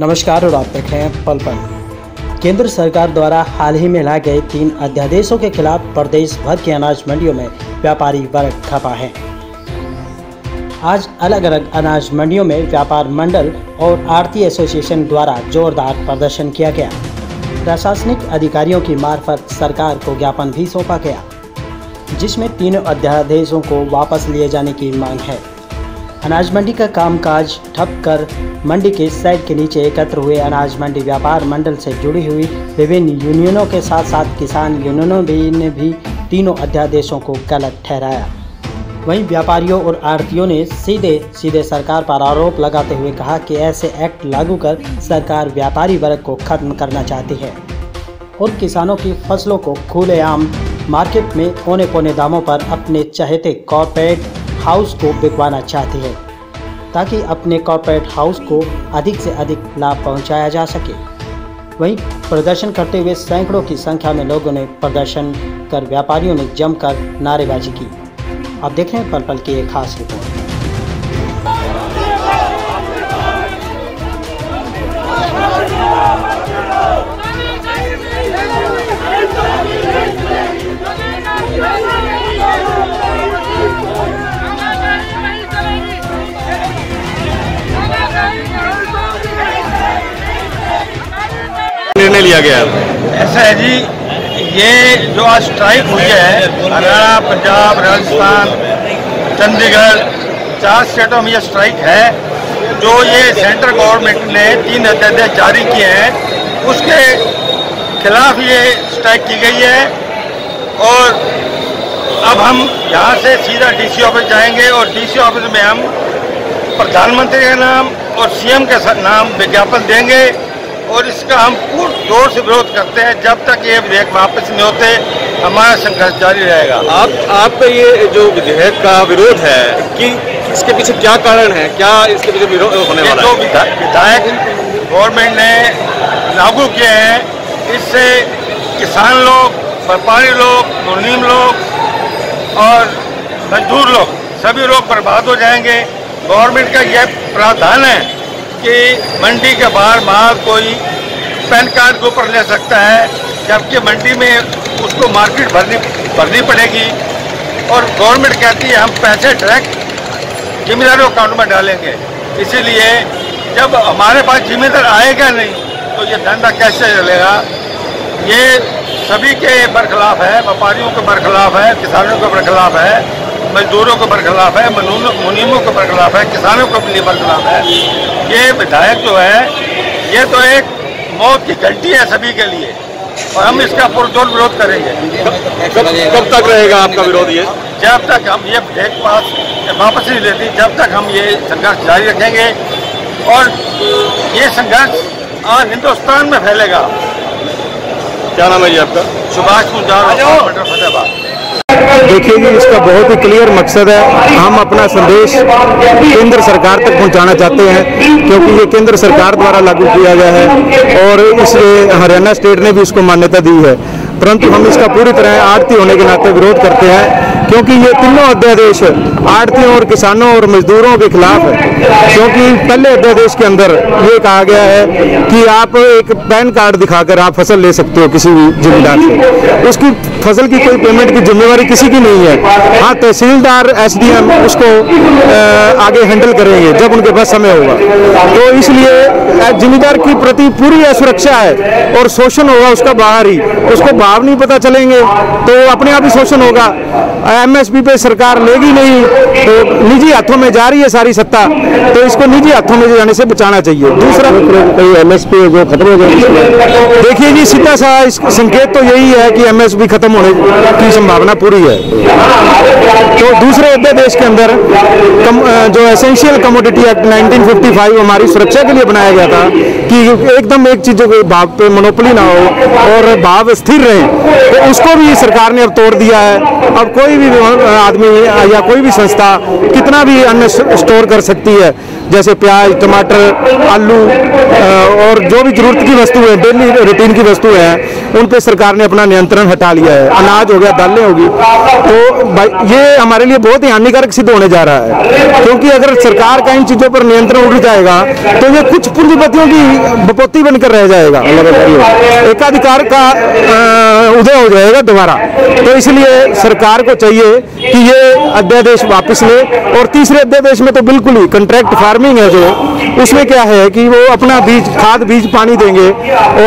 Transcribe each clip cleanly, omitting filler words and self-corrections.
नमस्कार और आप तक हैं पल पल। केंद्र सरकार द्वारा हाल ही में लाए गए 3 अध्यादेशों के खिलाफ प्रदेश भर के अनाज मंडियों में व्यापारी वर्ग खपा है। आज अलग अलग अनाज मंडियों में व्यापार मंडल और आढ़ती एसोसिएशन द्वारा जोरदार प्रदर्शन किया गया। प्रशासनिक अधिकारियों की मार्फत सरकार को ज्ञापन भी सौंपा गया, जिसमें 3 अध्यादेशों को वापस लिए जाने की मांग है। अनाज मंडी का कामकाज ठप कर मंडी के साइड के नीचे एकत्र हुए अनाज मंडी व्यापार मंडल से जुड़ी हुई विभिन्न यूनियनों के साथ साथ किसान यूनियनों ने भी 3 अध्यादेशों को गलत ठहराया। वहीं व्यापारियों और आढ़तियों ने सीधे सरकार पर आरोप लगाते हुए कहा कि ऐसे एक्ट लागू कर सरकार व्यापारी वर्ग को खत्म करना चाहती है और किसानों की फसलों को खुलेआम मार्केट में औने पौने दामों पर अपने चहेते कॉर्पोरेट हाउस को बिकवाना चाहती है, ताकि अपने कॉर्पोरेट हाउस को अधिक से अधिक लाभ पहुंचाया जा सके। वहीं प्रदर्शन करते हुए सैकड़ों की संख्या में लोगों ने प्रदर्शन कर व्यापारियों ने जमकर नारेबाजी की। आप देख रहे हैं पल पल की एक खास रिपोर्ट। निर्णय लिया गया ऐसा है जी, ये जो आज स्ट्राइक हुई है हरियाणा, पंजाब, राजस्थान, चंडीगढ़ 4 स्टेटों में ये स्ट्राइक है। जो ये सेंट्रल गवर्नमेंट ने 3 अध्यादेश जारी किए हैं उसके खिलाफ ये स्ट्राइक की गई है। और अब हम यहाँ से सीधा डीसी ऑफिस जाएंगे और डीसी ऑफिस में हम प्रधानमंत्री के नाम और सीएम के नाम विज्ञापन देंगे और इसका हम पूर्ण जोर से विरोध करते हैं। जब तक ये विधेयक वापस नहीं होते हमारा संघर्ष जारी रहेगा। आपका ये जो विधेयक का विरोध है कि इसके पीछे क्या कारण है, क्या इसके पीछे विरोध होने वाला है? विधायक गवर्नमेंट ने लागू किए हैं, इससे किसान लोग, व्यापारी लोग, मुनीम लोग और मजदूर लोग सभी लोग बर्बाद हो जाएंगे। गवर्नमेंट का यह प्रावधान है कि मंडी के बाहर कोई पैन कार्ड के ऊपर ले सकता है, जबकि मंडी में उसको मार्केट भरनी पड़ेगी। और गवर्नमेंट कहती है हम पैसे डायरेक्ट जिम्मेदारों अकाउंट में डालेंगे। इसीलिए जब हमारे पास जिम्मेदार आएगा नहीं तो ये धंधा कैसे चलेगा। ये सभी के बरखिलाफ है, व्यापारियों के बरखिलाफ है, किसानों के बरखिलाफ है, मजदूरों के बरखिलाफ है, मुनीमों के बरखिलाफ है, किसानों के लिए बरखिलाफ है। ये विधायक जो है ये तो एक मौत की घंटी है सभी के लिए और हम इसका पुरजोर विरोध करेंगे। कब तक रहेगा आपका विरोध? ये जब तक हम ये विधेयक पास वापस नहीं लेते जब तक हम ये संघर्ष जारी रखेंगे। और ये संघर्ष हिंदुस्तान में फैलेगा। क्या नाम है जी आपका? सुभाष कुंजार। देखिए जी, इसका बहुत ही क्लियर मकसद है, हम अपना संदेश केंद्र सरकार तक पहुंचाना चाहते हैं, क्योंकि ये केंद्र सरकार द्वारा लागू किया गया है और इसलिए हरियाणा स्टेट ने भी इसको मान्यता दी है। परंतु हम इसका पूरी तरह आढ़ती होने के नाते विरोध करते हैं, क्योंकि ये तीनों अध्यादेश आढ़तियों और किसानों और मजदूरों के खिलाफ है। क्योंकि पहले अध्यादेश के अंदर ये कहा गया है कि आप एक पैन कार्ड दिखाकर आप फसल ले सकते हो किसी भी जिम्मेदार से, उसकी फसल की कोई पेमेंट की जिम्मेवारी किसी की नहीं है। हाँ, तहसीलदार, SDM उसको आगे हैंडल करेंगे जब उनके पास समय होगा। तो इसलिए जिम्मेदार के प्रति पूरी असुरक्षा है और शोषण होगा उसका बाहर ही, उसको भाव नहीं पता चलेंगे तो अपने आप ही शोषण होगा। MSP पे सरकार लेगी नहीं तो निजी हाथों में जा रही है सारी सत्ता, तो इसको निजी हाथों में जाने से बचाना चाहिए। दूसरा MSP जो खत्म हो जाएगी, देखिए जी सीधा सा संकेत तो यही है कि MSP खत्म होने की संभावना पूरी है। तो दूसरे अध्यादेश के अंदर जो एसेंशियल कमोडिटी एक्ट 1955 हमारी सुरक्षा के लिए बनाया गया था कि एकदम एक चीजों के भाव पे मोनोपोली ना हो और भाव स्थिर रहे, तो उसको भी सरकार ने अब तोड़ दिया है। अब कोई भी आदमी या कोई भी संस्था कितना भी अन्न स्टोर कर सकती होती है, जैसे प्याज, टमाटर, आलू और जो भी जरूरत की वस्तुएं, डेली रूटीन की वस्तुएं हैं, उन पर सरकार ने अपना नियंत्रण हटा लिया है। अनाज हो गया, दालें होगी, तो ये हमारे लिए बहुत ही हानिकारक सिद्ध होने जा रहा है, क्योंकि अगर सरकार का इन चीज़ों पर नियंत्रण उठ जाएगा तो ये कुछ पूंजीपतियों की बपौती बनकर रह जाएगा, एकाधिकार का उदय हो जाएगा दोबारा। तो इसलिए सरकार को चाहिए कि ये अध्यादेश वापस ले, और तीसरे अध्यादेश में तो बिल्कुल ही कॉन्ट्रैक्ट फार्मिंग है, जो उसमें क्या है कि वो अपना बीज, खाद, बीज, पानी देंगे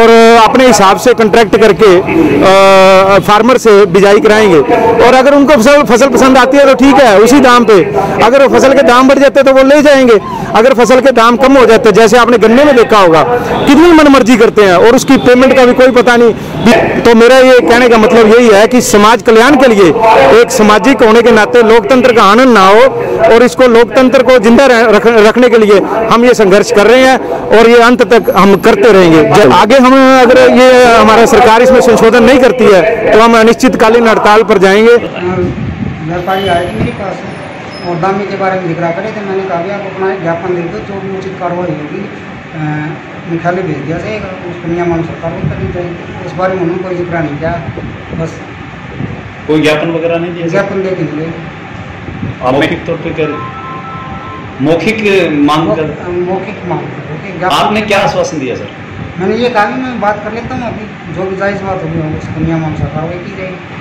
और अपने हिसाब से कॉन्ट्रैक्ट करके फार्मर से बिजाई कराएंगे, और अगर उनको फसल पसंद आती है तो ठीक है उसी दाम पे, अगर वो फसल के दाम बढ़ जाते तो वो ले जाएंगे, अगर फसल के दाम कम हो जाते, जैसे आपने गन्ने में देखा होगा कितनी मनमर्जी करते हैं और उसकी पेमेंट का भी कोई पता नहीं। तो मेरा ये कहने का मतलब यही है कि समाज कल्याण के लिए एक सामाजिक होने के नाते लोकतंत्र का आनंद ना हो, और इसको लोकतंत्र को जिंदा रखने के लिए हम ये संघर्ष कर रहे हैं और ये अंत तक हम करते रहेंगे। जब आगे हम अगर ये हमारा सरकार इसमें संशोधन नहीं करती है तो हम अनिश्चितकालीन हड़ताल पर जाएंगे। व्यापारी आए थे मेरे पास और दामे के बारे में जिक्र करे थे, मैंने कहा आप अपना ज्ञापन दे दो, जो भी उचित कार्रवाई होगी मुख्यालय भेज दिया जाएगा, उसको नियमानुसार कार्रवाई करनी चाहिए। उस बारे में उन्होंने कोई जिक्र नहीं किया, बस कोई ज्ञापन वगैरह नहीं दिया, ज्ञापन दे दीजिए। मौखिक तौर पर मौखिक मांग आपने क्या आश्वासन दिया सर? मैंने ये कहा मैं बात कर लेता हूँ, अभी जो भी जायज़ बात होगी उसको नियमानुसार कार्रवाई की जाएगी।